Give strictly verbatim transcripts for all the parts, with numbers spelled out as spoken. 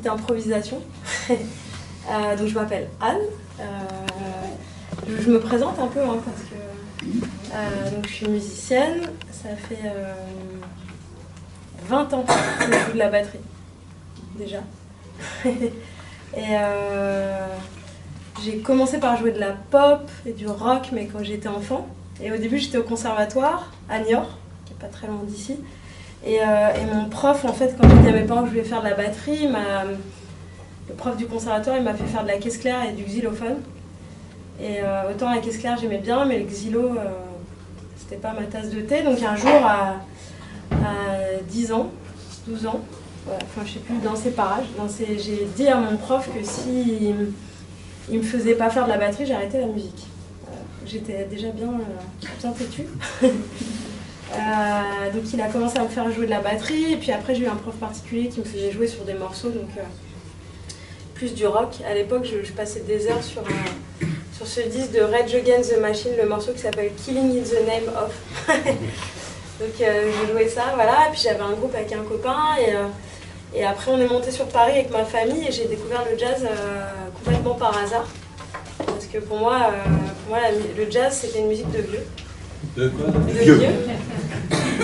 petite improvisation. euh, donc je m'appelle Anne. Euh, je, je me présente un peu hein, parce que euh, donc je suis musicienne. Ça fait euh, vingt ans que je joue de la batterie déjà. Et euh, j'ai commencé par jouer de la pop et du rock, mais quand j'étais enfant. Et au début, j'étais au conservatoire à Niort, qui est pas très loin d'ici. Et, euh, et mon prof, en fait, quand je disais à mes parents que je voulais faire de la batterie, le prof du conservatoire, il m'a fait faire de la caisse claire et du xylophone. Et euh, autant la caisse claire, j'aimais bien, mais le xylo, euh, c'était pas ma tasse de thé. Donc un jour, à, à dix ans, douze ans, voilà, enfin je sais plus, dans ces parages, dans ces, j'ai dit à mon prof que si il me faisait pas faire de la batterie, j'arrêtais la musique. Euh, J'étais déjà bien, euh, bien têtue. Euh, donc il a commencé à me faire jouer de la batterie, et puis après j'ai eu un prof particulier qui me faisait jouer sur des morceaux, donc euh, plus du rock. À l'époque je, je passais des heures sur, euh, sur ce disque de Red Jugend The Machine, le morceau qui s'appelle Killing in The Name Of. Donc euh, je jouais ça, voilà, et puis j'avais un groupe avec un copain, et, euh, et après on est monté sur Paris avec ma famille, et j'ai découvert le jazz euh, complètement par hasard, parce que pour moi, euh, pour moi la, le jazz c'était une musique de vieux. De quoi? De vieux.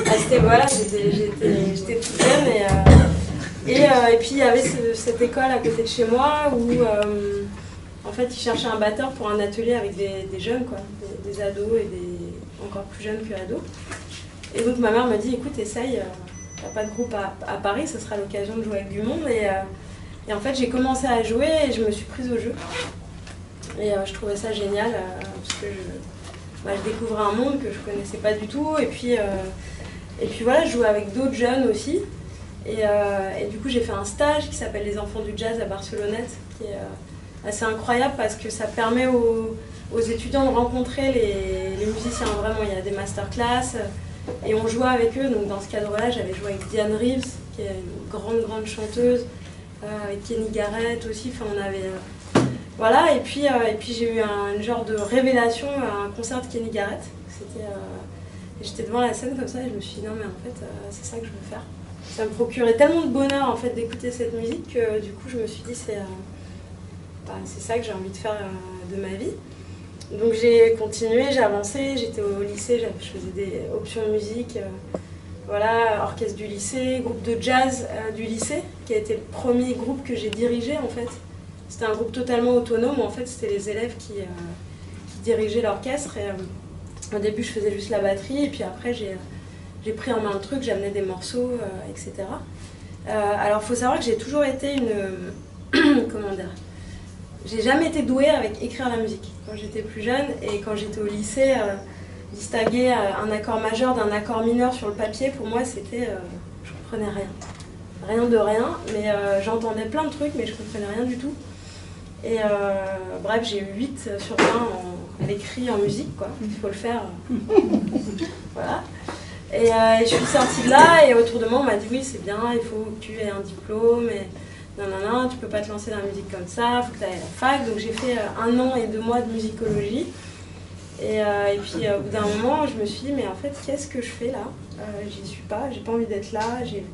Ah, c'était voilà, j'étais toute jeune et, euh, et, euh, et puis il y avait ce, cette école à côté de chez moi où euh, en fait ils cherchaient un batteur pour un atelier avec des, des jeunes quoi, des, des ados et des encore plus jeunes que ados. Et donc ma mère m'a dit écoute essaye, euh, t'as pas de groupe à, à Paris, ça sera l'occasion de jouer avec du monde et, euh, et en fait j'ai commencé à jouer et je me suis prise au jeu et euh, je trouvais ça génial euh, parce que je Bah, je découvrais un monde que je connaissais pas du tout et puis, euh, et puis voilà, je jouais avec d'autres jeunes aussi et, euh, et du coup j'ai fait un stage qui s'appelle Les Enfants du Jazz à Barcelonnette qui est euh, assez incroyable parce que ça permet aux, aux étudiants de rencontrer les, les musiciens, vraiment il y a des masterclass et on jouait avec eux, donc dans ce cadre-là j'avais joué avec Diane Reeves qui est une grande grande chanteuse, euh, avec Kenny Garrett aussi, enfin on avait... Euh, Voilà, et puis, euh, et puis j'ai eu un, un genre de révélation à un concert de Kenny Garrett. Euh, J'étais devant la scène comme ça et je me suis dit non mais en fait euh, c'est ça que je veux faire. Ça me procurait tellement de bonheur en fait d'écouter cette musique que du coup je me suis dit c'est euh, bah, c'est ça que j'ai envie de faire euh, de ma vie. Donc j'ai continué, j'ai avancé, j'étais au lycée, je faisais des options de musique, euh, voilà, orchestre du lycée, groupe de jazz euh, du lycée, qui a été le premier groupe que j'ai dirigé en fait. C'était un groupe totalement autonome, en fait c'était les élèves qui, euh, qui dirigeaient l'orchestre. Euh, au début je faisais juste la batterie et puis après j'ai pris en main le truc, j'amenais des morceaux, euh, et cetera. Euh, alors il faut savoir que j'ai toujours été une... comment dire... J'ai jamais été douée avec écrire la musique. Quand j'étais plus jeune et quand j'étais au lycée, euh, distinguer un accord majeur d'un accord mineur sur le papier, pour moi c'était... Euh, je comprenais rien. Rien de rien, mais euh, j'entendais plein de trucs mais je comprenais rien du tout. Et euh, bref, j'ai eu huit sur vingt à l'écrit en musique, quoi. Il faut le faire. Voilà. Et, euh, et je suis sortie de là, et autour de moi, on m'a dit oui, c'est bien, il faut que tu aies un diplôme, et non, non, non, tu peux pas te lancer dans la musique comme ça, il faut que tu ailles à la fac. Donc j'ai fait un an et deux mois de musicologie. Et, euh, et puis euh, au bout d'un moment, je me suis dit mais en fait, qu'est-ce que je fais là? euh, J'y suis pas, j'ai pas envie d'être là, j'ai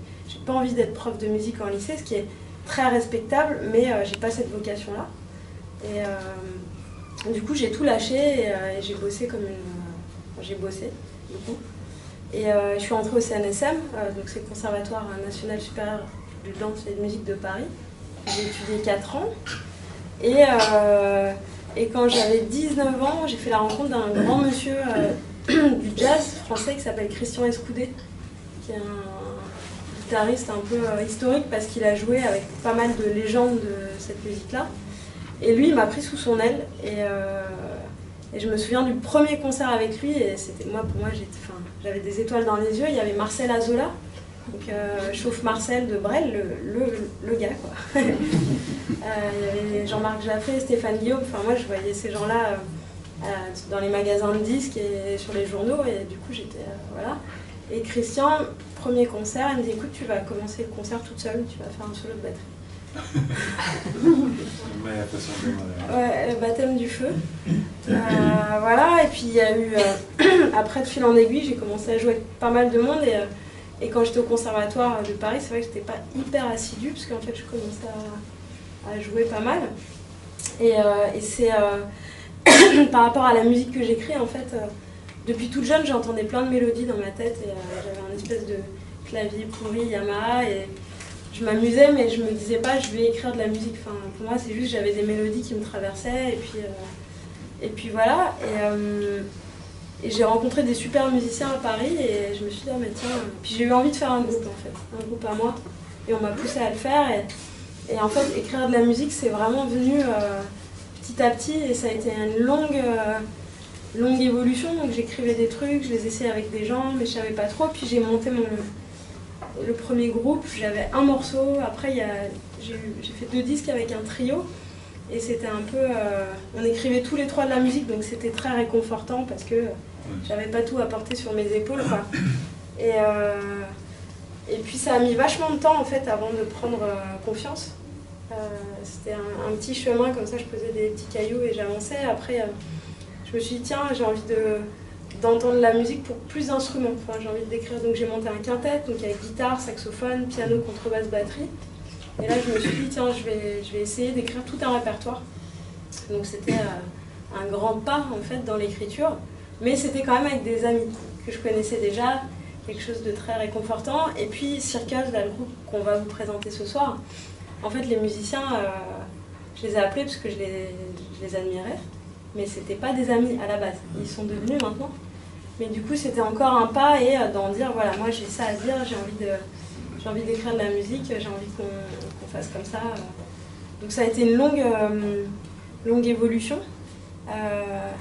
pas envie d'être prof de musique en lycée, ce qui est très respectable, mais euh, j'ai pas cette vocation-là. Et euh, du coup, j'ai tout lâché et, euh, et j'ai bossé comme une... Euh, j'ai bossé, du coup. Et euh, je suis rentrée au C N S M, euh, donc c'est le Conservatoire National Supérieur de Danse et de Musique de Paris. J'ai étudié quatre ans. Et, euh, et quand j'avais dix-neuf ans, j'ai fait la rencontre d'un grand monsieur euh, du jazz français qui s'appelle Christian Escoudé, qui est un guitariste un peu euh, historique parce qu'il a joué avec pas mal de légendes de cette musique-là. Et lui, il m'a pris sous son aile et, euh, et je me souviens du premier concert avec lui et c'était moi, pour moi, j'avais des étoiles dans les yeux. Il y avait Marcel Azola, donc euh, Chauffe Marcel de Brel, le, le, le gars, quoi. euh, il y avait Jean-Marc Jaffet, Stéphane Guillaume, enfin moi je voyais ces gens-là euh, dans les magasins de disques et sur les journaux et du coup j'étais, euh, voilà. Et Christian, premier concert, il me dit écoute, tu vas commencer le concert toute seule, tu vas faire un solo de batterie. Ouais, le baptême du feu. Euh, voilà, et puis il y a eu, euh, après de fil en aiguille, j'ai commencé à jouer avec pas mal de monde et, Et quand j'étais au conservatoire de Paris, c'est vrai que j'étais pas hyper assidue, parce qu'en fait je commençais à, à jouer pas mal. Et, euh, et c'est euh, par rapport à la musique que j'écris, en fait, euh, depuis toute jeune, j'entendais plein de mélodies dans ma tête et euh, j'avais un espèce de clavier pourri Yamaha et je m'amusais, mais je me disais pas je vais écrire de la musique. Enfin, pour moi, c'est juste j'avais des mélodies qui me traversaient et puis euh, et puis voilà. Et, euh, et j'ai rencontré des super musiciens à Paris et je me suis dit ah mais tiens. Puis j'ai eu envie de faire un groupe en fait, un groupe à moi. Et on m'a poussée à le faire. Et, Et en fait, écrire de la musique, c'est vraiment venu euh, petit à petit et ça a été une longue, euh, longue évolution. Donc j'écrivais des trucs, je les essayais avec des gens, mais je savais pas trop. Puis j'ai monté mon, le premier groupe, j'avais un morceau. Après, j'ai fait deux disques avec un trio et c'était un peu... Euh, on écrivait tous les trois de la musique, donc c'était très réconfortant parce que j'avais pas tout à porter sur mes épaules, quoi. Et... Euh, Et puis ça a mis vachement de temps en fait avant de prendre euh, confiance. Euh, C'était un, un petit chemin comme ça, je posais des petits cailloux et j'avançais. Après, euh, je me suis dit tiens, j'ai envie de d'entendre la musique pour plus d'instruments. Enfin, j'ai envie de d'écrire. Donc j'ai monté un quintet, donc avec guitare, saxophone, piano, contrebasse, batterie. Et là, je me suis dit tiens, je vais je vais essayer d'écrire tout un répertoire. Donc c'était euh, un grand pas en fait dans l'écriture, mais c'était quand même avec des amis que je connaissais déjà. Quelque chose de très réconfortant. Et puis Circles, là, le groupe qu'on va vous présenter ce soir, en fait les musiciens, euh, je les ai appelés parce que je les, je les admirais, mais c'était pas des amis à la base, ils sont devenus maintenant. Mais du coup c'était encore un pas et euh, d'en dire voilà moi j'ai ça à dire, j'ai envie de j'ai envie d'écrire de la musique, j'ai envie qu'on qu'on fasse comme ça. Donc ça a été une longue, euh, longue évolution. Euh,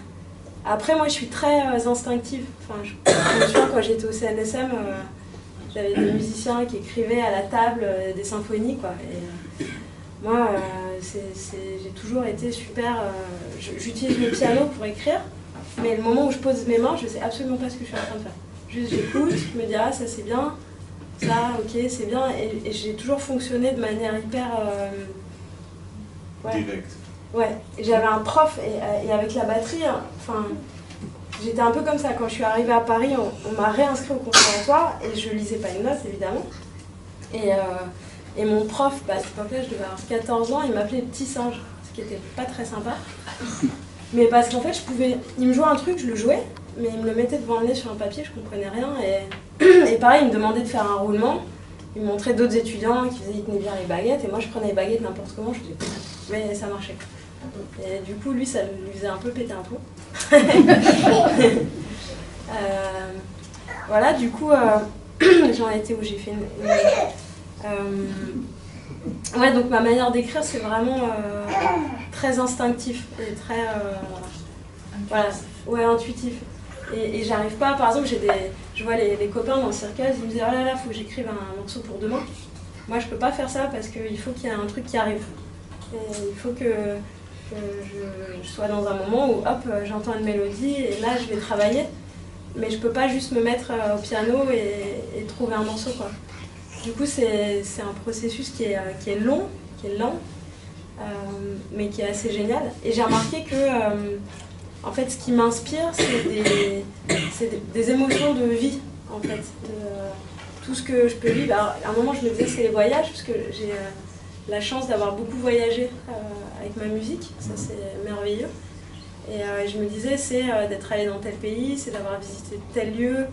Après, moi, je suis très euh, instinctive. Enfin, je, je me souviens, quand j'étais au C N S M, euh, j'avais des musiciens qui écrivaient à la table euh, des symphonies, quoi. Et, euh, moi, euh, j'ai toujours été super... Euh, j'utilise le piano pour écrire, mais le moment où je pose mes mains, je ne sais absolument pas ce que je suis en train de faire. Juste, j'écoute, je me dis « Ah, ça, c'est bien. Ça, ok, c'est bien. » Et, et j'ai toujours fonctionné de manière hyper... Euh, ouais. Directe. Ouais, j'avais un prof et, et avec la batterie, enfin, j'étais un peu comme ça. Quand je suis arrivée à Paris, on, on m'a réinscrit au conservatoire et je lisais pas une note, évidemment. Et, euh, et mon prof, bah, à cette époque-là, je devais avoir quatorze ans, il m'appelait Petit Singe, ce qui était pas très sympa. Mais parce qu'en fait, je pouvais, il me jouait un truc, je le jouais, mais il me le mettait devant le nez sur un papier, je comprenais rien. Et, et pareil, il me demandait de faire un roulement. Il me montrait d'autres étudiants qui faisaient, ils tenaient bien les baguettes, et moi je prenais les baguettes n'importe comment, je faisais, mais ça marchait. Et du coup, lui, ça lui faisait un peu péter un plomb. euh, voilà, du coup, euh, j'en étais où j'ai fait une... une euh, ouais, donc ma manière d'écrire, c'est vraiment euh, très instinctif et très... Euh, voilà, ouais, intuitif. Et, et j'arrive pas, par exemple, j'ai des, je vois les, les copains dans le Circles, ils me disent « Oh là là, faut que j'écrive un morceau pour demain. » Moi, je peux pas faire ça parce qu'il faut qu'il y ait un truc qui arrive. Et il faut que, que je, je sois dans un moment où hop, j'entends une mélodie et là je vais travailler. Mais je peux pas juste me mettre au piano et, et trouver un morceau, quoi. Du coup c'est un processus qui est, qui est long, qui est lent, euh, mais qui est assez génial. Et j'ai remarqué que euh, en fait, ce qui m'inspire, c'est des, des, des émotions de vie, en fait. De, euh, tout ce que je peux vivre. Alors, à un moment je me disais que c'est les voyages, parce que j'ai... Euh, la chance d'avoir beaucoup voyagé euh, avec ma musique, ça c'est merveilleux. Et euh, je me disais c'est euh, d'être allé dans tel pays, c'est d'avoir visité tel lieu.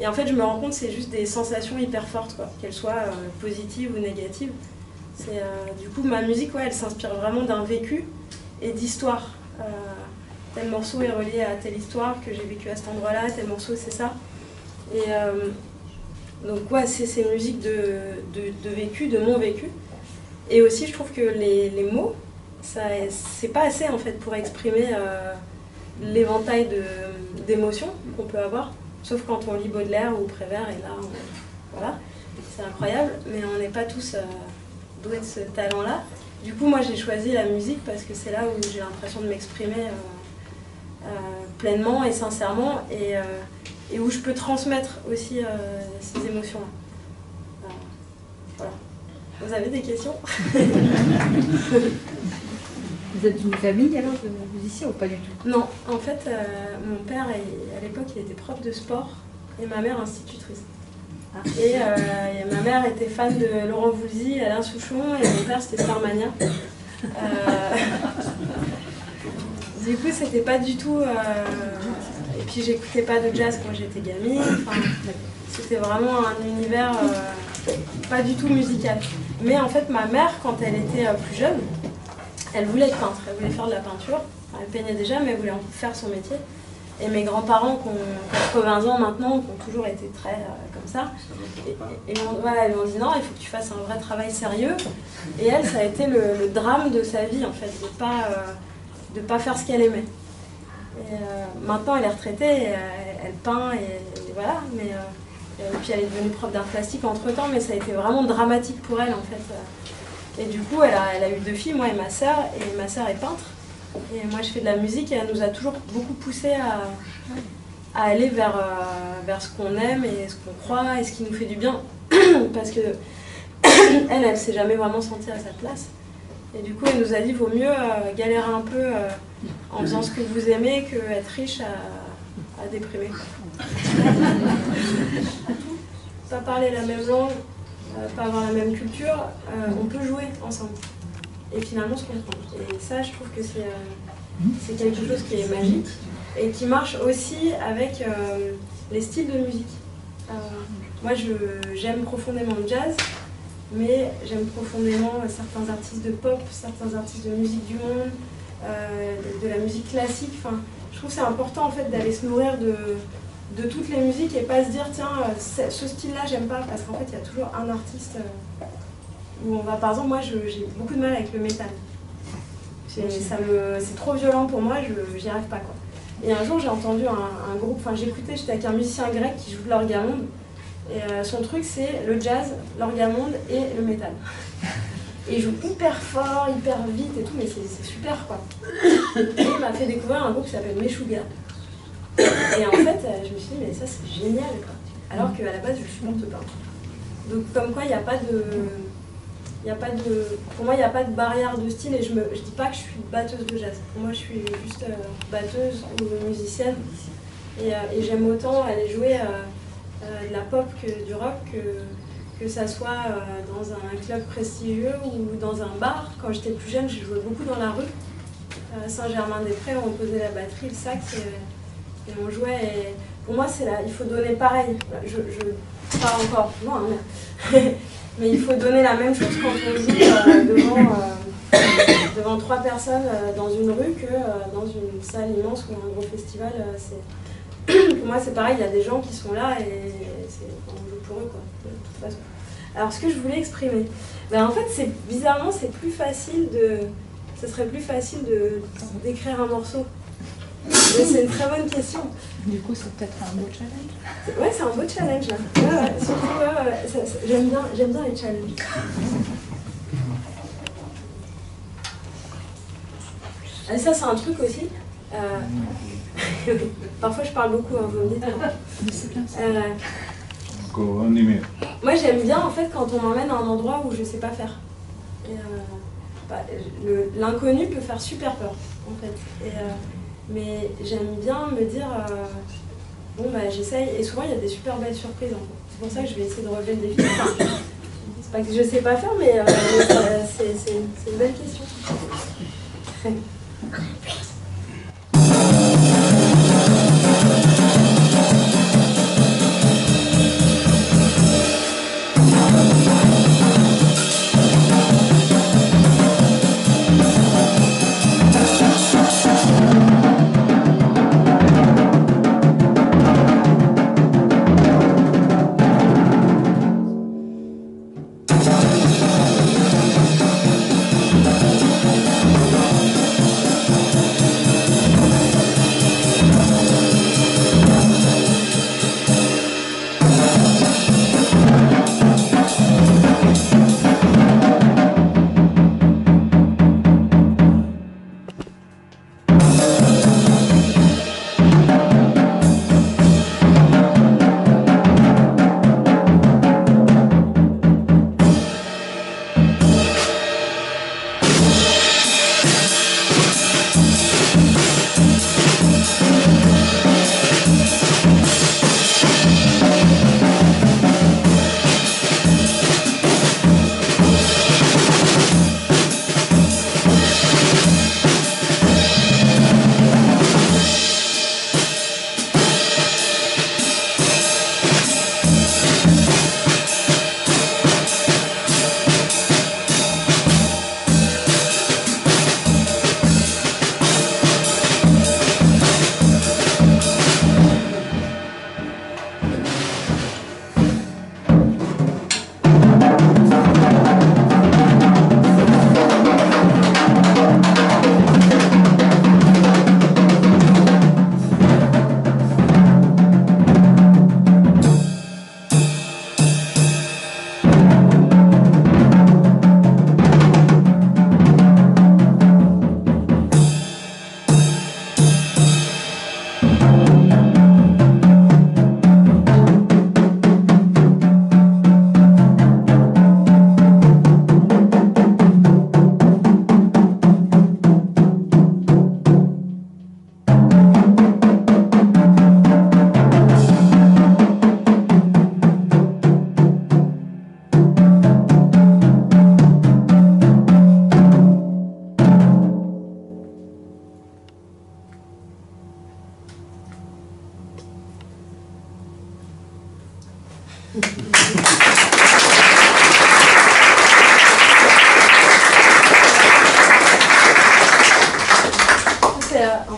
Et en fait je me rends compte c'est juste des sensations hyper fortes, qu'elles soient euh, positives ou négatives. Euh, du coup ma musique, ouais, elle s'inspire vraiment d'un vécu et d'histoire. Euh, tel morceau est relié à telle histoire que j'ai vécu à cet endroit-là, tel morceau c'est ça. Et euh, donc ouais, c'est ces musiques de, de, de vécu, de mon vécu. Et aussi, je trouve que les, les mots, c'est pas assez en fait pour exprimer euh, l'éventail d'émotions qu'on peut avoir, sauf quand on lit Baudelaire ou Prévert, et là, on, voilà, c'est incroyable, mais on n'est pas tous euh, doués de ce talent-là. Du coup, moi, j'ai choisi la musique parce que c'est là où j'ai l'impression de m'exprimer euh, euh, pleinement et sincèrement, et, euh, et où je peux transmettre aussi euh, ces émotions-là. Euh, voilà. Vous avez des questions? Vous êtes une famille alors de musiciens ou pas du tout? Non, en fait, euh, mon père, à l'époque, il était prof de sport et ma mère institutrice. Ah, Et euh, ma mère était fan de Laurent Voulzy, Alain Souchon, et mon père c'était Starmania. Euh, du coup, c'était pas du tout. Euh, et puis, j'écoutais pas de jazz quand j'étais gamine. Enfin, c'était vraiment un univers euh, pas du tout musical. Mais en fait, ma mère, quand elle était plus jeune, elle voulait être peintre, elle voulait faire de la peinture. Enfin, elle peignait déjà, mais elle voulait en faire son métier. Et mes grands-parents qui ont quatre-vingts ans maintenant, qui ont toujours été très euh, comme ça, et, et on, voilà, ils m'ont dit non, il faut que tu fasses un vrai travail sérieux. Et elle, ça a été le, le drame de sa vie, en fait, de ne pas, euh, pas faire ce qu'elle aimait. Et, euh, maintenant, elle est retraitée, et, elle, elle peint, et, et voilà. Mais, euh, et puis elle est devenue prof d'art plastique entre-temps, mais ça a été vraiment dramatique pour elle, en fait. Et du coup, elle a, elle a eu deux filles, moi et ma sœur, et ma sœur est peintre. Et moi je fais de la musique et elle nous a toujours beaucoup poussé à, à aller vers, vers ce qu'on aime et ce qu'on croit et ce qui nous fait du bien. Parce que elle, elle s'est jamais vraiment sentie à sa place. Et du coup elle nous a dit vaut mieux euh, galérer un peu euh, en faisant ce que vous aimez que être riche à, à déprimer. Pas parler la même langue, euh, pas avoir la même culture, euh, on peut jouer ensemble. Et finalement, se comprendre. Et ça, je trouve que c'est euh, quelque chose qui est magique et qui marche aussi avec euh, les styles de musique. Euh, moi, j'aime profondément le jazz, mais j'aime profondément certains artistes de pop, certains artistes de musique du monde, euh, de, de la musique classique. Enfin, je trouve que c'est important en fait d'aller se nourrir de, de toutes les musiques et pas se dire tiens, ce, ce style-là, j'aime pas, parce qu'en fait, il y a toujours un artiste. Euh, Où on va, par exemple, moi j'ai beaucoup de mal avec le métal. C'est trop violent pour moi, je n'y arrive pas quoi. Et un jour j'ai entendu un, un groupe, enfin j'écoutais, j'étais avec un musicien grec qui joue de l'orgamonde. Et euh, son truc c'est le jazz, l'orgamonde et le métal. Et il joue hyper fort, hyper vite et tout, mais c'est super quoi. Et il m'a fait découvrir un groupe qui s'appelle Meshuggah. Et en fait je me suis dit mais ça c'est génial quoi. Alors qu'à la base je ne supporte pas. Donc comme quoi il n'y a pas de... Y a pas de, pour moi, il n'y a pas de barrière de style et je ne je dis pas que je suis batteuse de jazz. Pour moi, je suis juste euh, batteuse ou musicienne. Et, euh, et j'aime autant aller jouer euh, euh, de la pop que du rock, que, que ça soit euh, dans un club prestigieux ou dans un bar. Quand j'étais plus jeune, je jouais beaucoup dans la rue. À Saint-Germain-des-Prés, on posait la batterie, le sax et, et on jouait. Et pour moi, c'est là, il faut donner pareil. Je, je pas encore, non, hein, mais il faut donner la même chose quand on joue euh, devant, euh, devant trois personnes euh, dans une rue que euh, dans une salle immense ou un gros festival. Euh, pour moi, c'est pareil, il y a des gens qui sont là et on joue pour eux, quoi, de toute façon. Alors, ce que je voulais exprimer, ben, en fait, bizarrement, c'est plus facile de... Ce serait plus facile d'écrire un morceau. C'est une très bonne question. Du coup, c'est peut-être un beau challenge. Ouais, c'est un beau challenge. Là. Ouais, ouais, surtout, ouais, ouais, ça, ça, j'aime bien, j'aime bien les challenges. Et ça, c'est un truc aussi. Euh... Parfois, je parle beaucoup, hein, vous me dites. Mais c'est bien ça. Euh... Moi, j'aime bien, en fait, quand on m'emmène à un endroit où je ne sais pas faire. Euh... Bah, l'inconnu peut faire super peur, en fait. Et, euh... Mais j'aime bien me dire, euh, bon bah j'essaye, et souvent il y a des super belles surprises. Hein. C'est pour ça que je vais essayer de relever le défi. Enfin, c'est pas que je sais pas faire, mais euh, euh, c'est une belle question. En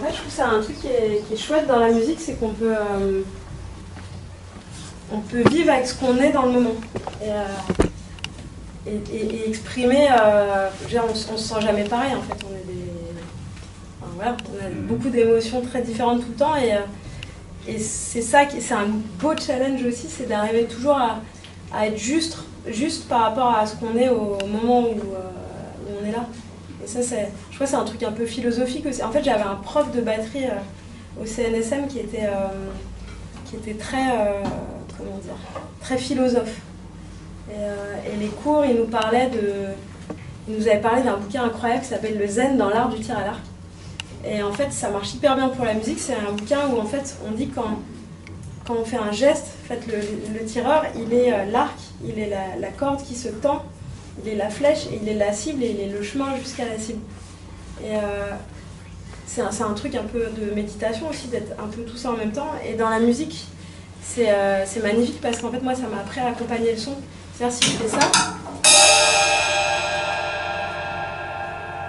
fait, je trouve ça un truc qui est, qui est chouette dans la musique, c'est qu'on peut, euh, on peut vivre avec ce qu'on est dans le moment et, euh, et, et, et exprimer. Euh, genre, on, on se sent jamais pareil en fait. On, est des, enfin, voilà, on a beaucoup d'émotions très différentes tout le temps et, et c'est ça qui, c'est un beau challenge aussi, c'est d'arriver toujours à, à être juste, juste par rapport à ce qu'on est au moment où, euh, où on est là. Et ça, c'est, je crois que c'est un truc un peu philosophique aussi. En fait, j'avais un prof de batterie euh, au C N S M qui était, euh, qui était très, euh, comment dire, très philosophe. Et, euh, et les cours, il nous parlait de, il nous avait parlé d'un bouquin incroyable qui s'appelle Le Zen dans l'art du tir à l'arc. Et en fait, ça marche hyper bien pour la musique. C'est un bouquin où en fait, on dit quand, quand on fait un geste, en fait, le, le tireur, il est euh, l'arc, il est la, la corde qui se tend. Il est la flèche, et il est la cible, et il est le chemin jusqu'à la cible. Et euh, c'est un, un truc un peu de méditation aussi, d'être un peu tout ça en même temps. Et dans la musique, c'est euh, magnifique parce qu'en fait, moi, ça m'a appris à accompagner le son. C'est-à-dire, si je fais ça,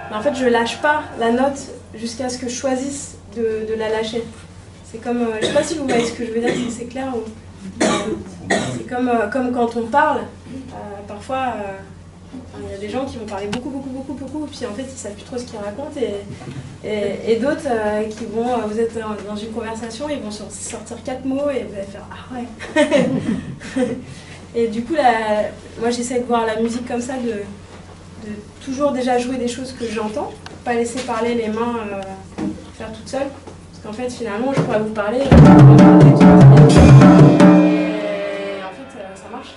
mais en fait, je lâche pas la note jusqu'à ce que je choisisse de, de la lâcher. C'est comme, euh, je sais pas si vous voyez ce que je veux dire, si c'est clair. Ou... C'est comme, euh, comme quand on parle, euh, parfois... Euh, il y a des gens qui vont parler beaucoup, beaucoup, beaucoup, beaucoup, puis en fait, ils ne savent plus trop ce qu'ils racontent. Et, et, et d'autres euh, qui vont, vous êtes dans une conversation, ils vont sortir quatre mots et vous allez faire « Ah ouais !» Et du coup, la, moi, j'essaie de voir la musique comme ça, de, de toujours déjà jouer des choses que j'entends, pas laisser parler les mains, euh, faire toute seule. Parce qu'en fait, finalement, je pourrais vous parler... Et, et en fait, euh, ça marche.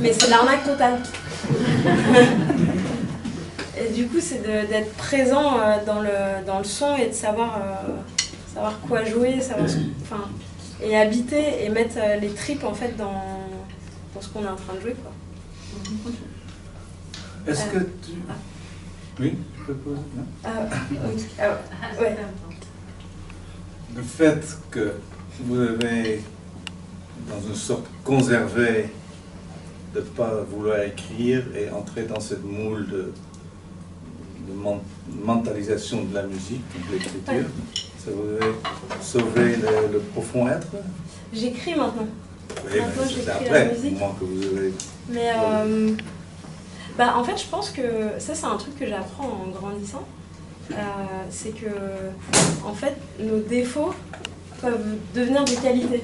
Mais c'est l'arnaque totale. Et du coup, c'est d'être présent dans le, dans le son et de savoir, euh, savoir quoi jouer, savoir ce, enfin, et habiter et mettre les tripes en fait dans, dans ce qu'on est en train de jouer. Est-ce euh, que tu... Ah. Oui, je peux poser. Ah, okay. Ah, ouais. Le fait que vous avez, dans une sorte, conservé de ne pas vouloir écrire et entrer dans cette moule de, de man, mentalisation de la musique, de l'écriture. Ça voudrait sauver le, le profond être. J'écris maintenant. Oui, maintenant j'écris après, la musique. Que vous avez... Mais euh, bah, en fait, je pense que ça, c'est un truc que j'apprends en grandissant. Euh, c'est que, en fait, nos défauts peuvent devenir des qualités.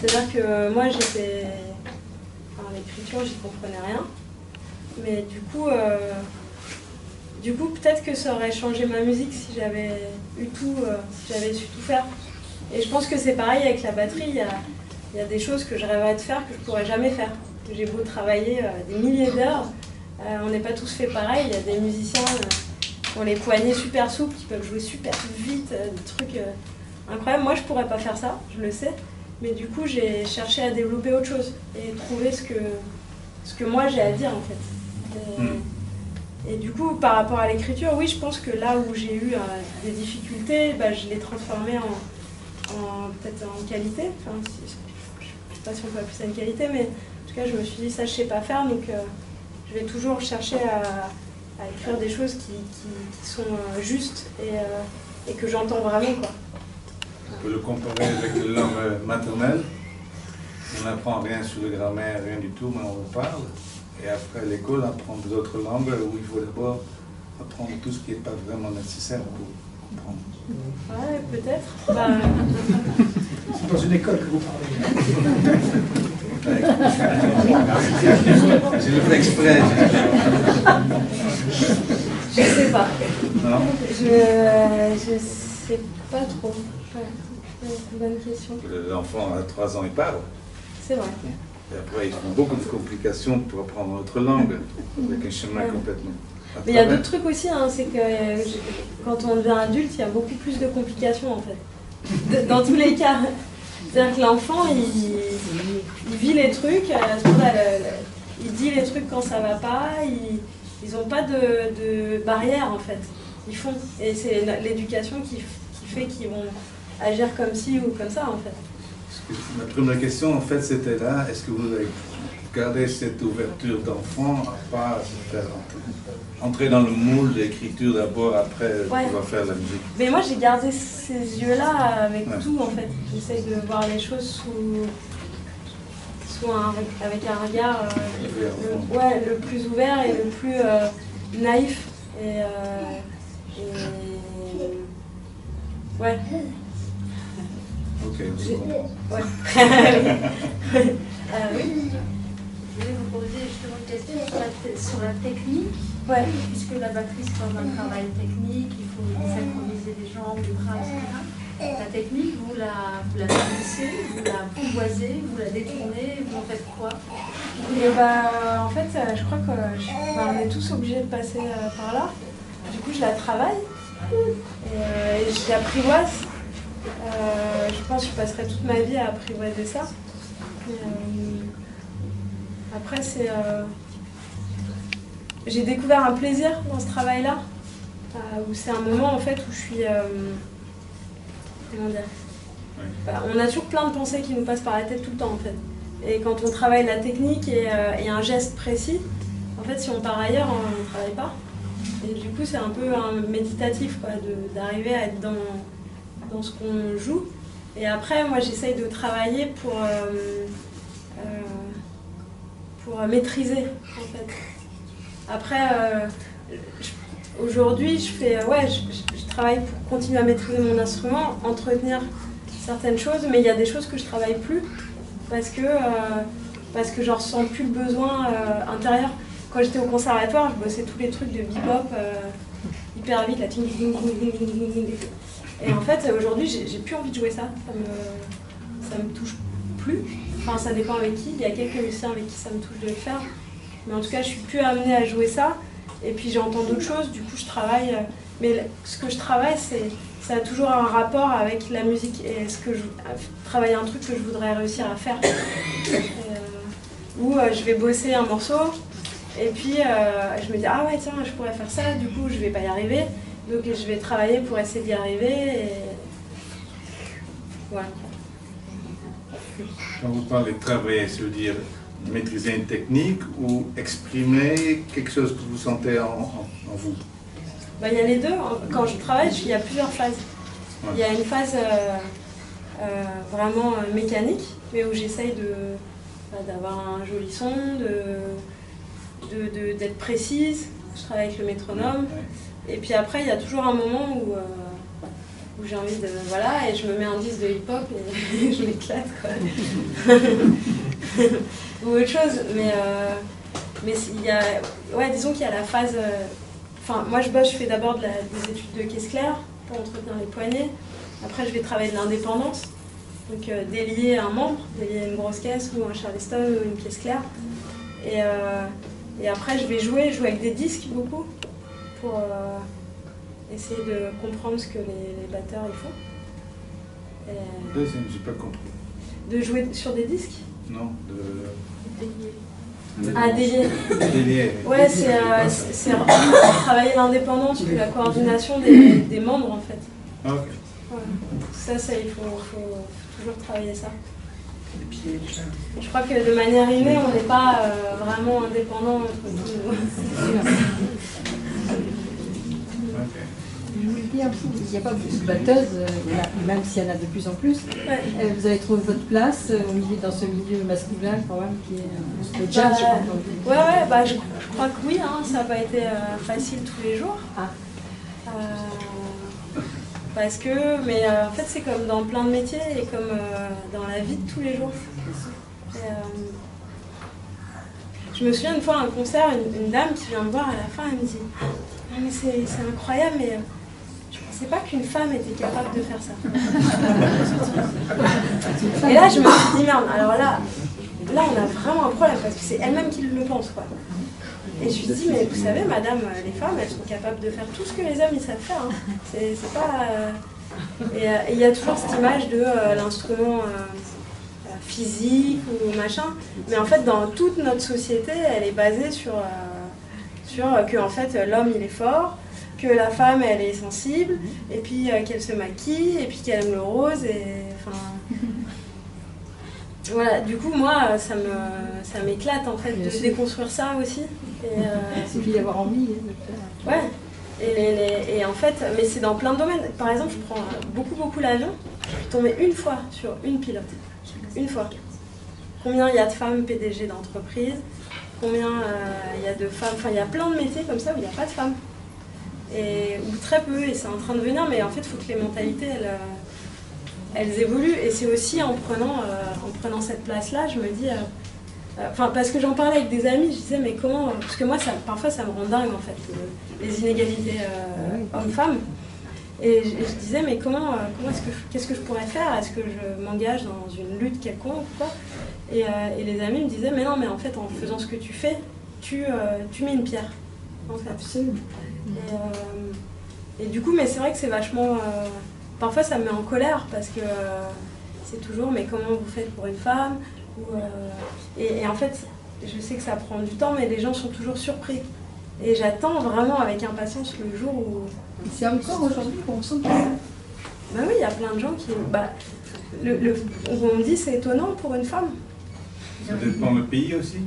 C'est-à-dire que moi, j'étais... l'écriture, j'y comprenais rien. Mais du coup, euh, du coup peut-être que ça aurait changé ma musique si j'avais eu tout, euh, si j'avais su tout faire. Et je pense que c'est pareil avec la batterie, il y a, il y a des choses que je rêverais de faire que je ne pourrais jamais faire. J'ai beau travailler euh, des milliers d'heures, euh, on n'est pas tous fait pareil. Il y a des musiciens euh, qui ont les poignets super souples, qui peuvent jouer super vite, euh, des trucs euh, incroyables. Moi, je ne pourrais pas faire ça, je le sais. Mais du coup, j'ai cherché à développer autre chose et trouver ce que, ce que moi j'ai à dire en fait. Et, et du coup, par rapport à l'écriture, oui, je pense que là où j'ai eu euh, des difficultés, bah, je l'ai transformée en, en, peut-être en qualité. Enfin, je ne sais pas si on peut appeler ça une qualité, mais en tout cas, je me suis dit, ça, je ne sais pas faire. Donc, euh, je vais toujours chercher à, à écrire des choses qui, qui, qui sont euh, justes et, euh, et que j'entends vraiment, quoi. On peut le comparer avec le langue maternelle. On n'apprend rien sur le grammaire, rien du tout, mais on le parle. Et après l'école, on apprend d'autres langues où il faut d'abord apprendre tout ce qui n'est pas vraiment nécessaire pour comprendre. Ouais, peut-être. Bah... C'est dans une école que vous parlez. Je le fais exprès. Je ne sais pas. Non. Je ne sais pas trop. Ouais, c'est une bonne question. L'enfant à trois ans, il parle. C'est vrai. Et après, il faut beaucoup de complications pour apprendre notre langue, avec un chemin ouais. complètement. Mais il y a d'autres trucs aussi, hein, c'est que quand on devient adulte, il y a beaucoup plus de complications en fait. Dans tous les cas. C'est-à-dire que l'enfant, il, il vit les trucs, il dit les trucs quand ça va pas, ils n'ont pas de, de barrière en fait. Ils font. Et c'est l'éducation qui, qui fait qu'ils vont agir comme ci ou comme ça en fait. Parce que ma première question, en fait, c'était là, est-ce que vous avez gardé cette ouverture d'enfant à pas faire entrer dans le moule de l'écriture d'abord, après ouais. pouvoir faire la musique? Mais moi, j'ai gardé ces yeux-là avec ouais. tout, en fait. J'essaie de voir les choses sous... Un, avec un regard euh, le, ouais, le plus ouvert et le plus euh, naïf et, euh, et ouais. Ok, je comprends. Ouais. euh, oui. Je voulais vous poser justement une question sur la, sur la technique, ouais. puisque la batterie c'est comme un travail technique, il faut synchroniser les jambes, les bras, et cetera. La technique, vous la, vous la finissez, vous la pouvoisez, vous la détournez, vous en faites quoi? Et bah, en fait, je crois que je, bah, on est tous obligés de passer par là. Du coup, je la travaille et, euh, et je l'apprivoise. Euh, je pense que je passerai toute ma vie à apprivoiser ça. Et, euh, après, c'est... Euh, j'ai découvert un plaisir dans ce travail-là, euh, où c'est un moment en fait où je suis... Euh, Comment dire. Oui. Bah, on a toujours plein de pensées qui nous passent par la tête tout le temps en fait. Et quand on travaille la technique et, euh, et un geste précis, en fait si on part ailleurs, on ne travaille pas. Et du coup c'est un peu un méditatif quoi, d'arriver à être dans, dans ce qu'on joue. Et après moi j'essaye de travailler pour, euh, euh, pour maîtriser en fait. Après euh, je Aujourd'hui, je, fais, ouais, je, je travaille pour continuer à maîtriser mon instrument, entretenir certaines choses, mais il y a des choses que je ne travaille plus parce que, euh, parce que je ne ressens plus le besoin euh, intérieur. Quand j'étais au conservatoire, je bossais tous les trucs de bebop euh, hyper vite, la ting ting ting ting ting. Et en fait, aujourd'hui, j'ai plus envie de jouer ça, ça me, ça me touche plus. Enfin, ça dépend avec qui, il y a quelques musiciens avec qui ça me touche de le faire, mais en tout cas, je ne suis plus amenée à jouer ça. Et puis j'entends d'autres choses, du coup je travaille. Mais ce que je travaille, c'est, ça a toujours un rapport avec la musique. Et est-ce que je travaille un truc que je voudrais réussir à faire euh, Ou euh, je vais bosser un morceau, et puis euh, je me dis, ah ouais, tiens, je pourrais faire ça, du coup je vais pas y arriver. Donc je vais travailler pour essayer d'y arriver. Et... Voilà. Quand vous parlez de travailler, ça veut dire maîtriser une technique ou exprimer quelque chose que vous sentez en, en, en vous? Bah, y a les deux. Quand je travaille, il y a plusieurs phases. Il ouais. y a une phase euh, euh, vraiment mécanique, mais où j'essaye d'avoir un joli son, de, de, de, d'être précise. Je travaille avec le métronome. Ouais. Et puis après, il y a toujours un moment où, euh, où j'ai envie de... Voilà, et je me mets un disque de hip-hop et je m'éclate, quoi. Ou autre chose, mais, euh, mais il y a, ouais, disons qu'il y a la phase, enfin euh, moi je bosse, je fais d'abord de des études de caisse claire pour entretenir les poignets, après je vais travailler de l'indépendance, donc euh, délier un membre, délier une grosse caisse ou un charleston ou une caisse claire, et, euh, et après je vais jouer, jouer avec des disques beaucoup, pour euh, essayer de comprendre ce que les, les batteurs ils font. Et, deuxième, j'ai pas compris. De jouer sur des disques? Non, de... Délier. Ah, délier. Délier. Ouais, c'est euh, travailler l'indépendance, puis la coordination des, des membres, en fait. Ah, ok. Ouais. Ça, ça, il faut, faut toujours travailler ça. Je crois que de manière innée, on n'est pas euh, vraiment indépendant entre nous. Je voulais dire, il n'y a pas beaucoup de batteuses, même s'il y en a de plus en plus. Ouais. Vous avez trouvé votre place au milieu, dans ce milieu masculin, quand même, qui est le jazz, bah, je crois. Ouais, ouais, bah, je, je crois que oui, hein, ça n'a pas été euh, facile tous les jours. Ah. Euh, parce que, mais euh, en fait, c'est comme dans plein de métiers et comme euh, dans la vie de tous les jours. Et, euh, je me souviens une fois à un concert, une, une dame qui vient me voir à la fin, elle me dit ah, mais c'est incroyable, mais. Je ne pensais pas qu'une femme était capable de faire ça. Et là, je me suis dit, merde, alors là, là, on a vraiment un problème, parce que c'est elle-même qui le pense, quoi. Et je lui ai dit, mais vous savez, madame, les femmes, elles sont capables de faire tout ce que les hommes, ils savent faire. Hein. C'est pas... Euh... Et il y a toujours cette image de euh, l'instrument euh, physique ou machin, mais en fait, dans toute notre société, elle est basée sur, euh, sur euh, que, en fait, l'homme, il est fort, que la femme elle est sensible, et puis euh, qu'elle se maquille, et puis qu'elle aime le rose, et enfin... Voilà, du coup, moi, ça me, ça m'éclate en fait de déconstruire ça aussi. Et, euh... Il suffit d'avoir envie de faire. Ouais. Et, les, les, et en fait, mais c'est dans plein de domaines. Par exemple, je prends beaucoup, beaucoup l'avion. Je suis tombée une fois sur une pilote. Une fois. Combien il y a de femmes P D G d'entreprise? Combien il euh, y a de femmes? Enfin, il y a plein de métiers comme ça où il n'y a pas de femmes. Et, ou très peu, et c'est en train de venir, mais en fait, il faut que les mentalités, elles... elles évoluent, et c'est aussi en prenant, euh, en prenant cette place-là, je me dis... Euh, euh, enfin, parce que j'en parlais avec des amis, je disais, mais comment... Euh, parce que moi, ça, parfois, ça me rend dingue, en fait, le, les inégalités euh, hommes-femmes. Et, et je disais, mais comment, euh, comment est-ce que... Qu'est-ce que je pourrais faire? Est-ce que je m'engage dans une lutte quelconque quoi? Et, euh, et les amis me disaient, mais non, mais en fait, en faisant ce que tu fais, tu, euh, tu mets une pierre. En fait. Absolument. Et, euh, et du coup, mais c'est vrai que c'est vachement... Euh, parfois ça me met en colère parce que euh, c'est toujours mais comment vous faites pour une femme ou, euh, et, et en fait je sais que ça prend du temps mais les gens sont toujours surpris et j'attends vraiment avec impatience le jour où... C'est encore aujourd'hui qu'on ressent ça. Bah oui, il y a plein de gens qui... Bah, le, le, on me dit c'est étonnant pour une femme. Ça dépend le pays aussi.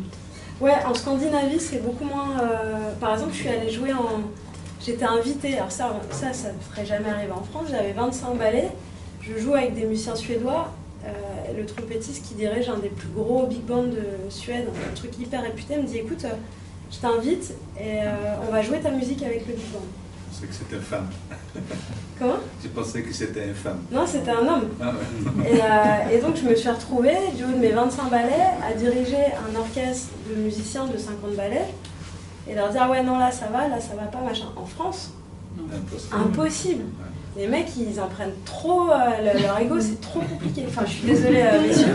Ouais, en Scandinavie c'est beaucoup moins... Euh, par exemple je suis allée jouer en... J'étais invitée, alors ça, ça, ça ne serait jamais arrivé en France, j'avais vingt-cinq ballets, je joue avec des musiciens suédois, euh, le trompettiste qui dirige un des plus gros big bands de Suède, un truc hyper réputé, me dit écoute, euh, je t'invite et euh, on va jouer ta musique avec le big band. Je pensais que c'était une femme. Comment? Je pensais que c'était une femme. Non, c'était un homme. Ah ouais. et, euh, et donc je me suis retrouvée, du haut de mes vingt-cinq ballets, à diriger un orchestre de musiciens de cinquante ballets. Et leur dire, ah ouais, non, là ça va, là ça va pas, machin. En France, impossible. impossible. Ouais. Les mecs, ils en prennent trop, euh, le, leur ego, c'est trop compliqué. Enfin, je suis désolée, euh, messieurs.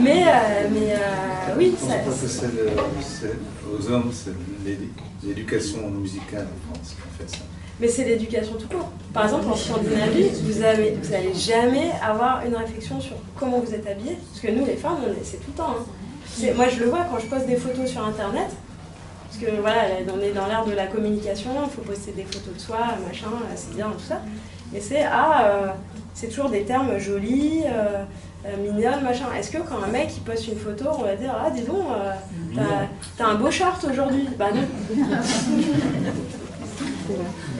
mais, euh, mais euh, oui, ça... Je pense ça, pas que le, aux hommes, c'est l'éducation musicale en France qui fait ça. Mais c'est l'éducation tout court. Par exemple, en Scandinavie, vous n'allez vous jamais avoir une réflexion sur comment vous êtes habillés. Parce que nous, les femmes, c'est tout le temps, hein. Moi je le vois quand je poste des photos sur internet, parce que voilà, on est dans l'ère de la communication, il faut poster des photos de soi, machin, c'est bien, tout ça. Et c'est ah, euh, c'est toujours des termes jolis, euh, euh, mignonne, machin. Est-ce que quand un mec il poste une photo, on va dire ah, dis donc, euh, t'as un beau short aujourd'hui? Bah non.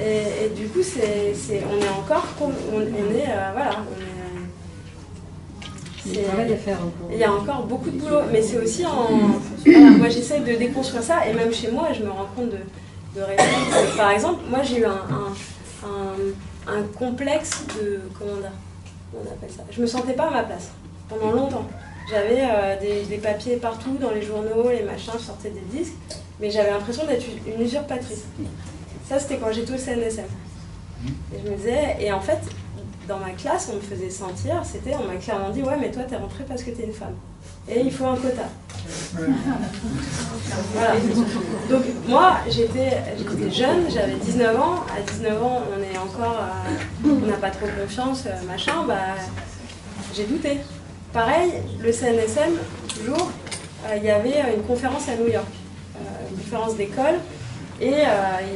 et, et du coup, c'est, c'est, on est encore, on, on est, euh, voilà, on est. Il y a encore beaucoup de boulot, mais c'est aussi en... Voilà, moi j'essaie de déconstruire ça, et même chez moi, je me rends compte de, de réflexions. Par exemple, moi j'ai eu un, un, un, un complexe de... Comment on appelle ça? Je me sentais pas à ma place, pendant longtemps. J'avais euh, des, des papiers partout, dans les journaux, les machins, je sortais des disques, mais j'avais l'impression d'être une usurpatrice. Ça, c'était quand j'étais au C N S M. Et je me disais... Et en fait... Dans ma classe, on me faisait sentir, c'était, on m'a clairement dit, ouais, mais toi, t'es rentrée parce que t'es une femme. Et il faut un quota. Voilà. Donc, moi, j'étais jeune, j'avais dix-neuf ans. À dix-neuf ans, on est encore, euh, on n'a pas trop confiance, euh, machin, bah, j'ai douté. Pareil, le C N S M, toujours, il euh, y avait une conférence à New York, euh, une conférence d'école. Et euh,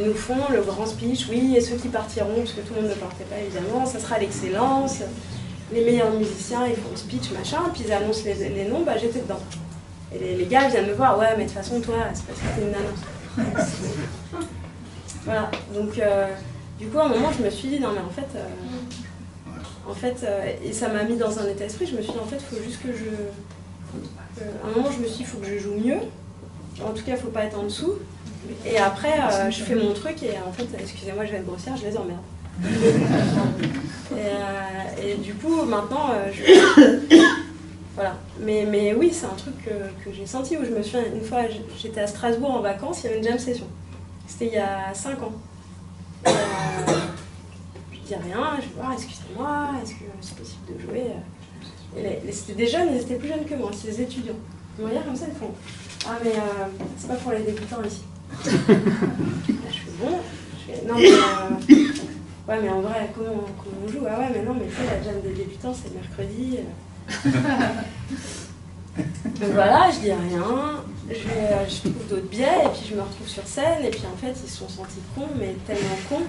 ils nous font le grand speech, oui, et ceux qui partiront, parce que tout le monde ne partait pas évidemment, ça sera l'excellence, les meilleurs musiciens, ils font le speech, machin, puis ils annoncent les, les noms, bah j'étais dedans. Et les, les gars viennent me voir, ouais, mais de toute façon, toi, c'est parce que t'es une nana. Voilà, donc euh, du coup, à un moment, je me suis dit, non, mais en fait, euh, en fait euh, et ça m'a mis dans un état d'esprit, je me suis dit, en fait, il faut juste que je... Euh, à un moment, je me suis dit, il faut que je joue mieux, en tout cas, il ne faut pas être en dessous. Et après, euh, je fais mon truc et en fait, excusez-moi, je vais être grossière, je les emmerde. et, euh, et du coup, maintenant, euh, je... voilà. Mais, mais oui, c'est un truc que, que j'ai senti où je me souviens, une fois, j'étais à Strasbourg en vacances, il y avait une jam session. C'était il y a cinq ans. Euh, je dis rien, je vais voir, excusez-moi, est-ce que c'est possible de jouer? C'était des jeunes, ils étaient plus jeunes que moi, c'était des étudiants. Ils me regardent comme ça, ils font ah, mais euh, c'est pas pour les débutants ici. Là, je fais bon, je fais non mais euh, ouais mais en vrai comment, comment on joue? Ah ouais mais non mais tu sais la jam des débutants c'est mercredi. Donc voilà, je dis rien, je, vais, je trouve d'autres biais et puis je me retrouve sur scène et puis en fait ils se sont sentis cons mais tellement cons.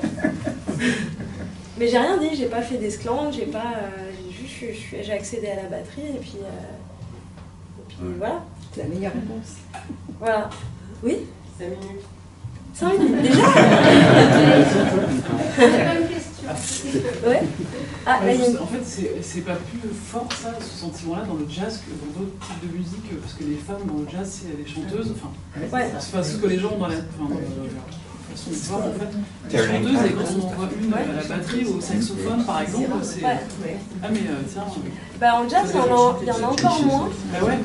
Mais j'ai rien dit, j'ai pas fait d'esclandre, j'ai pas, euh, j'ai juste j'ai je, je, accédé à la batterie et puis, euh, et puis ouais. voilà. C'est la meilleure réponse. Voilà. Oui. cinq minutes. cinq minutes déjà. C'est pas une question. Ouais. Ah, là, juste, en fait, c'est pas plus fort ça, ce sentiment-là dans le jazz que dans d'autres types de musique, parce que les femmes dans le jazz, c'est des chanteuses. Enfin, ouais. c'est pas ce que les gens dans la. Enfin, dans la Sont fort, en fait. Les chanteuses, et quand on en voit une à la batterie ou au saxophone par exemple, c'est... Ouais. Ah mais euh, tiens... Bah en jazz, il y en a, il y en a encore moins. Bah ouais.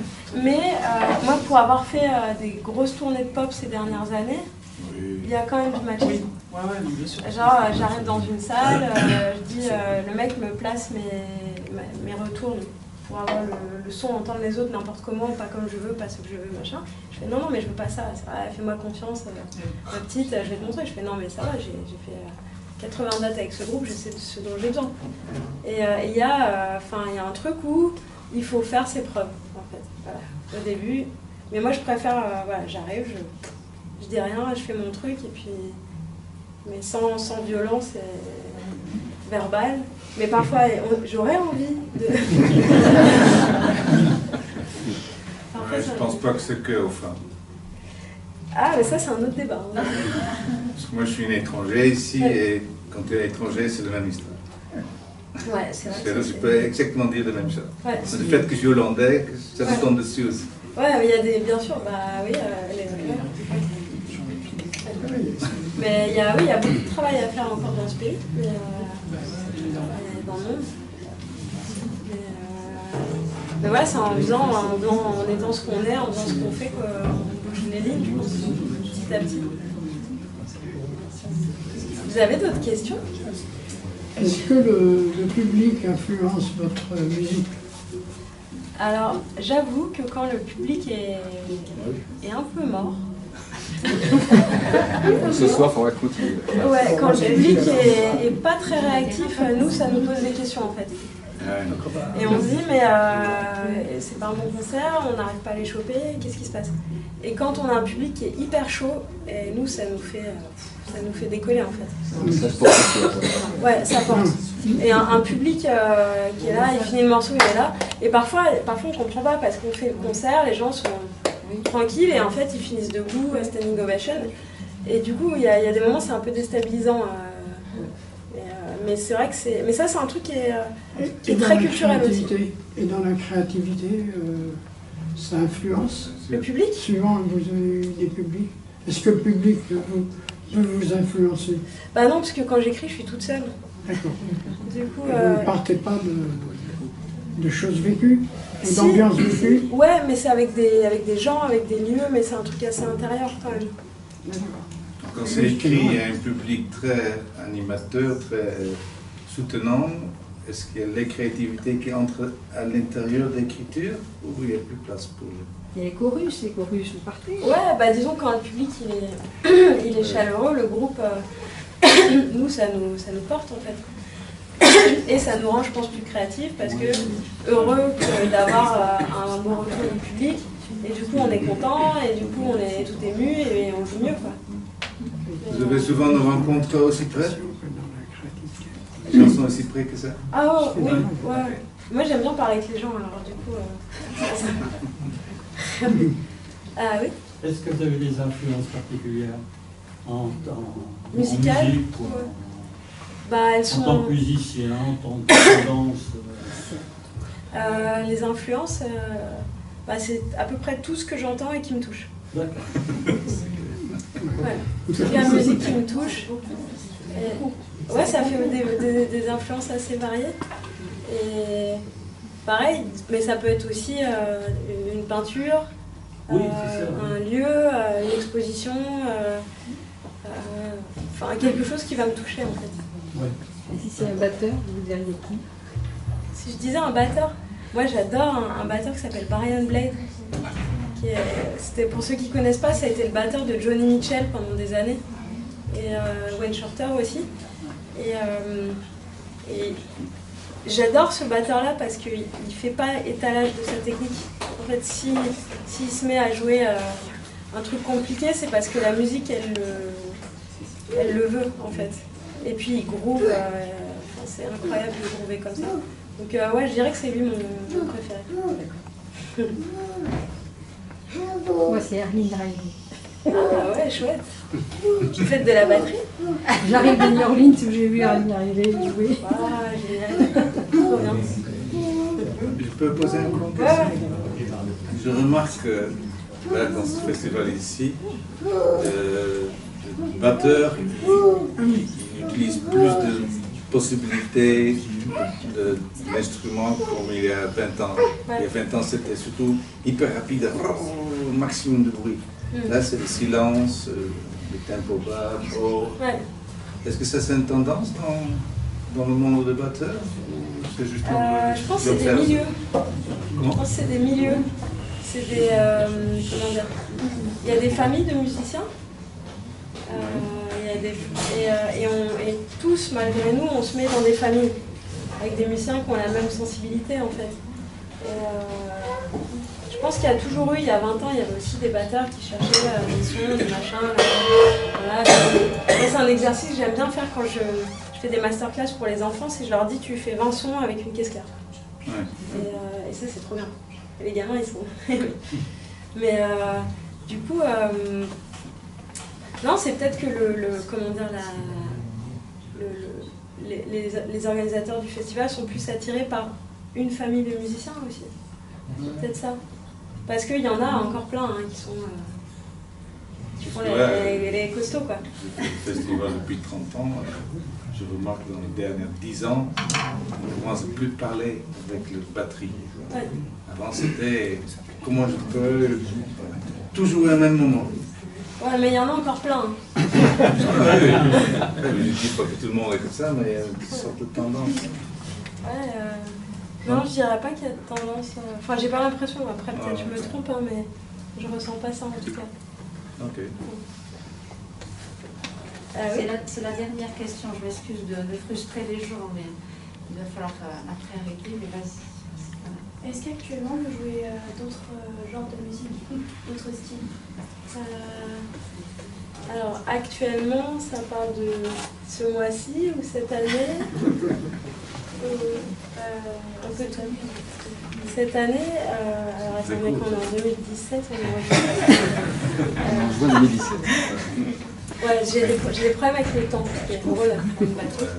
Mais euh, moi, pour avoir fait euh, des grosses tournées de pop ces dernières années, oui. il y a quand même du matching. Oui. Ouais, ouais, non, bien sûr. Genre, euh, j'arrive dans une salle, euh, je dis, euh, le mec me place mes, mes retours pour avoir le, le son, entendre les autres n'importe comment, pas comme je veux, pas ce que je veux, machin. Je fais non, non, mais je veux pas ça, ça fais-moi confiance, euh, ma petite, je vais te montrer. Je fais non, mais ça va, j'ai fait euh, quatre-vingts dates avec ce groupe, je sais ce dont j'ai besoin. Et il euh, y, euh, y a un truc où il faut faire ses preuves, en fait, voilà, au début. Mais moi, je préfère, euh, voilà, j'arrive, je, je dis rien, je fais mon truc, et puis, mais sans, sans violence et verbale. Mais parfois, j'aurais envie de... Parfois, ouais, je pense envie. Pas que c'est que aux femmes. Ah, mais ça, c'est un autre débat. Ouais. Parce que moi, je suis une étrangère ici, ouais. et quand tu es étranger, c'est la même histoire. Ouais, c'est vrai. Je peux exactement dire la même chose. Ouais. C'est le fait que je suis hollandais, ça se ouais. tombe dessus aussi. Ouais, mais il y a des... Bien sûr, bah oui, euh, les... Ouais. Mais il y a, oui, il y a beaucoup de travail à faire encore dans ce pays. Mais, euh... Dans le monde. Mais, euh... mais voilà, c'est en faisant, en, en étant ce qu'on est, en faisant ce qu'on fait, qu'on bouge les lignes, je pense, petit à petit. Vous avez d'autres questions? Est-ce que le, le public influence votre musique? Alors, j'avoue que quand le public est, est un peu mort, ce soir, il faudra continuer. Ouais, quand le public est, est pas très réactif, nous, ça nous pose des questions en fait. Et on se dit, mais euh, c'est pas un bon concert, on n'arrive pas à les choper, qu'est-ce qui se passe? Et quand on a un public qui est hyper chaud, et nous, ça nous fait, ça nous fait décoller en fait. Ça porte. Ouais, ça porte. Et un, un public euh, qui est là, il finit le morceau, il est là. Et parfois, parfois on comprend pas parce qu'on fait le concert, les gens sont. Tranquille, et en fait ils finissent debout, uh, standing ovation, et du coup il y, y a des moments c'est un peu déstabilisant, euh, mais, euh, mais c'est vrai que c'est, mais ça c'est un truc qui est, euh, qui est très culturel aussi. Et dans la créativité, euh, ça influence le public. Suivant vous avez eu des publics, est-ce que le public peut vous, peut vous influencer? Bah non, parce que quand j'écris je suis toute seule. D'accord. Du coup, euh... vous ne partez pas de, de choses vécues? Si. D'ambiance vécue. Ouais, mais c'est avec des, avec des gens, avec des lieux, mais c'est un truc assez intérieur quand même. Quand c'est écrit, il y a un public très animateur, très soutenant. Est-ce qu'il y a la créativité qui entre à l'intérieur de l'écriture ou il n'y a plus de place pour le... Il y a les chorus, les chorus sont partis. Ouais, bah disons quand le public il est, il est chaleureux, le groupe, euh, nous, ça nous, ça nous porte en fait. Et ça nous rend, je pense, plus créatifs parce que heureux d'avoir euh, un bon retour du public. Et du coup, on est content et du coup, on est tout ému et on joue mieux, quoi. Vous avez souvent des rencontres aussi près? Les gens sont aussi près que ça? Ah oh, oui, ouais. Moi, j'aime bien parler avec les gens, alors du coup... Euh... ah oui. Est-ce que vous avez des influences particulières en, en, musicale, en musique pour... ouais. Bah, elles sont... En tant que musicien, en tant que danse... Euh... Euh, les influences, euh... bah, c'est à peu près tout ce que j'entends et qui me touche. D'accord. Ouais. Toute la musique qui me touche. Et... ouais, ça fait des, des, des influences assez variées. Et pareil, mais ça peut être aussi euh, une peinture, oui, euh, ça, un oui. lieu, euh, une exposition, euh, euh, enfin quelque chose qui va me toucher en fait. Ouais. Et si c'est un batteur, vous diriez qui? Si je disais un batteur, moi j'adore un, un batteur qui s'appelle Brian Blade. C'était, pour ceux qui ne connaissent pas, ça a été le batteur de Johnny Mitchell pendant des années. Et euh, Wayne Shorter aussi. Et, euh, et j'adore ce batteur-là parce qu'il ne fait pas étalage de sa technique. En fait, s'il si, si se met à jouer euh, un truc compliqué, c'est parce que la musique, elle le, elle le veut en fait. Et puis il groove, euh, c'est incroyable de groover comme ça. Donc euh, ouais, je dirais que c'est lui mon, mon préféré. Moi c'est Erline arrivée. Ah ouais, chouette. Tu fais de la batterie? J'arrive de New Orleans où j'ai vu Alain arrivée jouer. Ah, génial. Trop bien. Je peux poser un compte? Ouais. Je remarque que là, dans ce festival ici, euh, le batteur il utilise plus de possibilités d'instruments comme il y a vingt ans. Il y a vingt ans, c'était surtout hyper rapide, maximum de bruit. Mmh. Là, c'est le silence, euh, le tempo bas, haut. Ouais. Est-ce que ça, c'est une tendance dans, dans le monde de batteur ou c'est juste euh, un, je pense que c'est des milieux. Comment? Je pense que c'est des milieux. C'est des... Euh, comment dire? Il y a des familles de musiciens. Euh, il y a des, et, euh, et, on, et tous, malgré nous, on se met dans des familles. Avec des musiciens qui ont la même sensibilité, en fait. Et, euh, je pense qu'il y a toujours eu, il y a vingt ans, il y avait aussi des batteurs qui cherchaient euh, des sons, des machins. Là, voilà. C'est un exercice que j'aime bien faire quand je, je fais des masterclass pour les enfants, c'est que je leur dis tu fais vingt sons avec une caisse claire. Ouais. Et, euh, et ça c'est trop bien. Et les gamins ils sont... Mais euh, du coup, euh, non c'est peut-être que le, le, comment dire, la, le, le, les, les, les organisateurs du festival sont plus attirés par une famille de musiciens aussi. C'est peut-être ça. Parce qu'il y en a encore plein hein, qui sont euh, qui font les, ouais, les, les costauds, quoi. J'ai fait le festival depuis trente ans. Euh, je remarque que dans les dernières dix ans, on ne commence plus de parler avec le batterie. Ouais. Avant, c'était comment je peux... Toujours au même moment. Ouais, mais il y en a encore plein. Hein. Ah, oui, oui. Je ne dis pas que tout le monde est comme ça, mais il y a une sorte de tendance. Ouais, euh... Non, je dirais pas qu'il y a de tendance... Euh... Enfin, j'ai pas l'impression, après peut-être ah, je me ouais. trompe, hein, mais je ressens pas ça en tout cas. Ok. Euh, oui. C'est la, la dernière question, je m'excuse de, de frustrer les gens, mais il va falloir euh, après arrêter, mais vas-y. Est-ce qu'actuellement vous jouez euh, d'autres euh, genres de musique, d'autres styles? euh... Alors, actuellement, ça parle de ce mois-ci ou cette année? Euh, euh, cette année, euh, alors attendez qu'on est en deux mille dix-sept, on est en deux mille dix-sept. Ouais, j'ai des, pro des problèmes avec le temps, ce qui est drôle, on ne bat pas.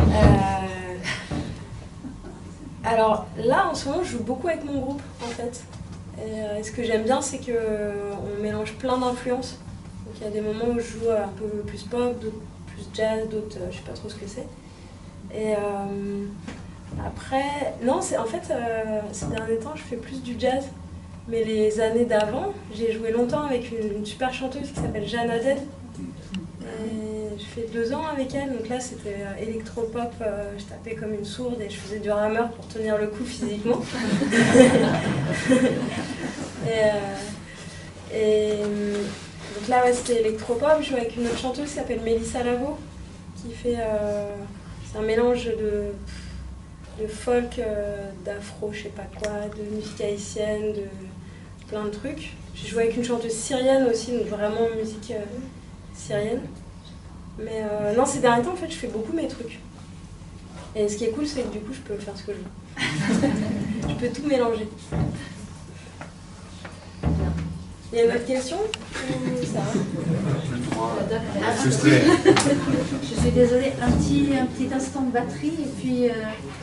Euh, alors là, en ce moment, je joue beaucoup avec mon groupe, en fait. Et, euh, ce que j'aime bien, c'est qu'on mélange plein d'influences. Donc il y a des moments où je joue un peu plus pop, d'autres plus jazz, d'autres euh, je ne sais pas trop ce que c'est. Et euh, après, non, c'est en fait, euh, ces derniers temps, je fais plus du jazz. Mais les années d'avant, j'ai joué longtemps avec une, une super chanteuse qui s'appelle Jeanne Added. Et je fais deux ans avec elle, donc là, c'était électropop. Euh, je tapais comme une sourde et je faisais du rameur pour tenir le coup physiquement. et, euh, et donc là, ouais, c'était électropop. Je jouais avec une autre chanteuse qui s'appelle Mélissa Laveau, qui fait... Euh, C'est un mélange de, de folk, euh, d'afro, je sais pas quoi, de musique haïtienne, de plein de trucs. J'ai joué avec une chanteuse syrienne aussi, donc vraiment musique euh, syrienne. Mais euh, non, ces derniers temps, en fait, je fais beaucoup mes trucs. Et ce qui est cool, c'est que du coup, je peux faire ce que je veux. Je peux tout mélanger. Il y a une autre question? Ça va. Je suis désolée, un petit, un petit instant de batterie et puis euh,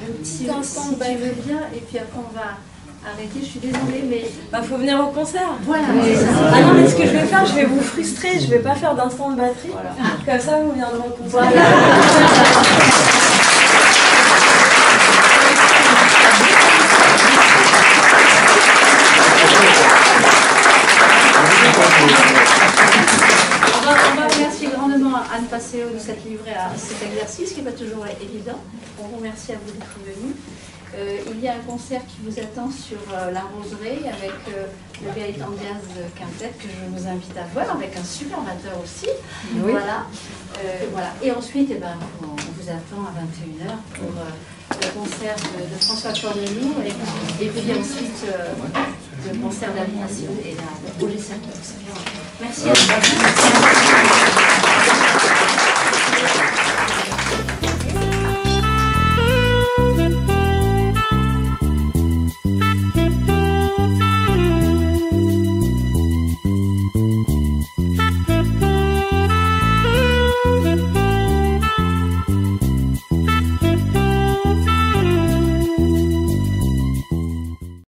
un petit si, instant si de batterie. Tu veux bien, et puis après on va arrêter, je suis désolée, mais... Bah faut venir au concert. Voilà. Oui. Ah non, mais ce que je vais faire, je vais vous frustrer, je vais pas faire d'instant de batterie, voilà. Comme ça vous viendrez au concert. Voilà. Anne Paceo de s'être livrée à cet exercice qui n'est pas toujours évident. On vous remercie à vous d'être venus. Euh, il y a un concert qui vous attend sur euh, la roseraie avec euh, le Béritan Diaz Quintet que je vous invite à voir avec un super batteur aussi. Oui. Voilà. Euh, voilà. Et ensuite, eh ben, on, on vous attend à vingt et une heures pour euh, le concert de, de François Corneloup et, et puis ensuite euh, le concert d'animation et la projet Circles. Merci à vous.